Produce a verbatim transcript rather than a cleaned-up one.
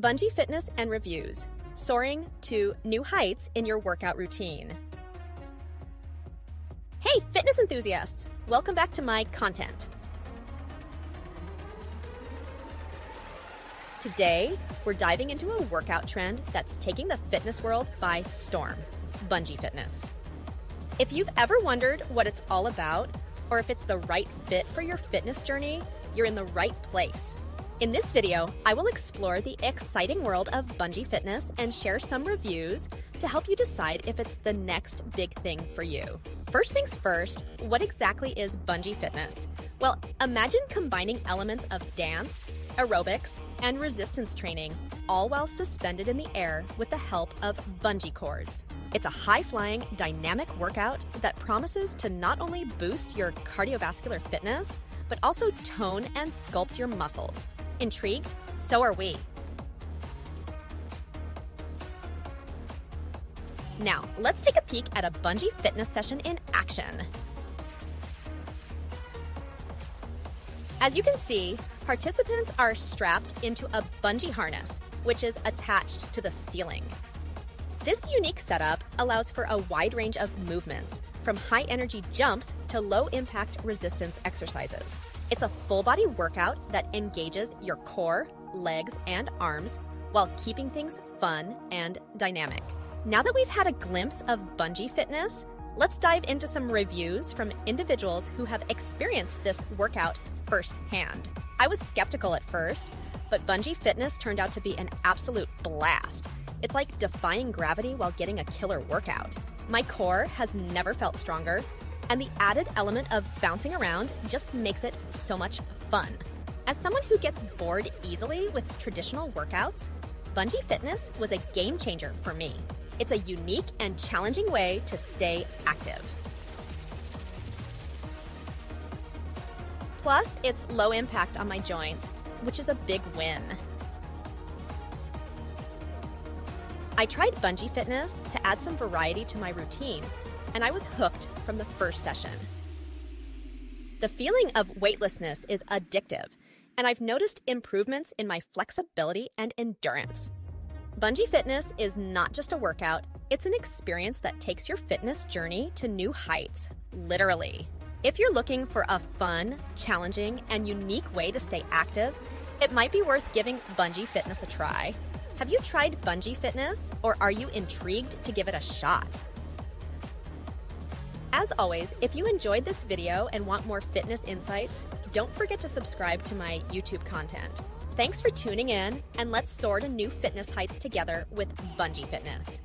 Bungie Fitness and Reviews, soaring to new heights in your workout routine. Hey, fitness enthusiasts, welcome back to my content. Today, we're diving into a workout trend that's taking the fitness world by storm, Bungie Fitness. If you've ever wondered what it's all about, or if it's the right fit for your fitness journey, you're in the right place. In this video, I will explore the exciting world of Bungie Fitness and share some reviews to help you decide if it's the next big thing for you. First things first, what exactly is Bungie Fitness? Well, imagine combining elements of dance, aerobics, and resistance training, all while suspended in the air with the help of bungee cords. It's a high-flying, dynamic workout that promises to not only boost your cardiovascular fitness, but also tone and sculpt your muscles. Intrigued? So are we. Now, let's take a peek at a Bungie Fitness session in action. As you can see, participants are strapped into a bungee harness, which is attached to the ceiling. This unique setup allows for a wide range of movements, from high-energy jumps to low-impact resistance exercises. It's a full-body workout that engages your core, legs, and arms while keeping things fun and dynamic. Now that we've had a glimpse of Bungie Fitness, let's dive into some reviews from individuals who have experienced this workout firsthand. I was skeptical at first, but Bungie Fitness turned out to be an absolute blast. It's like defying gravity while getting a killer workout. My core has never felt stronger, and the added element of bouncing around just makes it so much fun. As someone who gets bored easily with traditional workouts, Bungie Fitness was a game changer for me. It's a unique and challenging way to stay active. Plus, it's low impact on my joints, which is a big win. I tried Bungie Fitness to add some variety to my routine, and I was hooked from the first session. The feeling of weightlessness is addictive, and I've noticed improvements in my flexibility and endurance. Bungie Fitness is not just a workout, it's an experience that takes your fitness journey to new heights, literally. If you're looking for a fun, challenging, and unique way to stay active, it might be worth giving Bungie Fitness a try. Have you tried Bungie Fitness, or are you intrigued to give it a shot? As always, if you enjoyed this video and want more fitness insights, don't forget to subscribe to my YouTube content. Thanks for tuning in, and let's soar to new fitness heights together with Bungie Fitness.